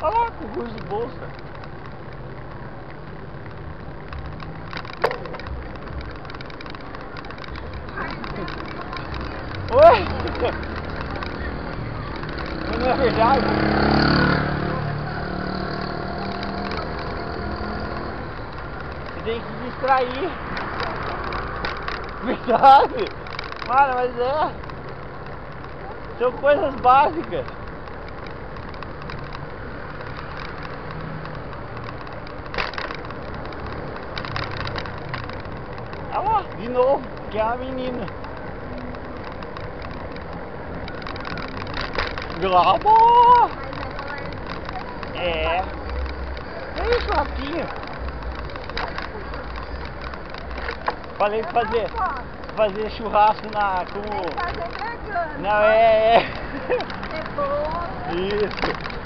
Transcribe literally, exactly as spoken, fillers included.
Olha lá, com o ruído do bolso, cara. Oi! Mas não é verdade? Você tem que distrair. Verdade? Mano, mas é. São coisas básicas. Olha lá, de novo, que é a menina. Globo! É. É isso, rapinha. Falei de fazer, fazer churrasco na... Como... Não, é, é. É bom. Isso.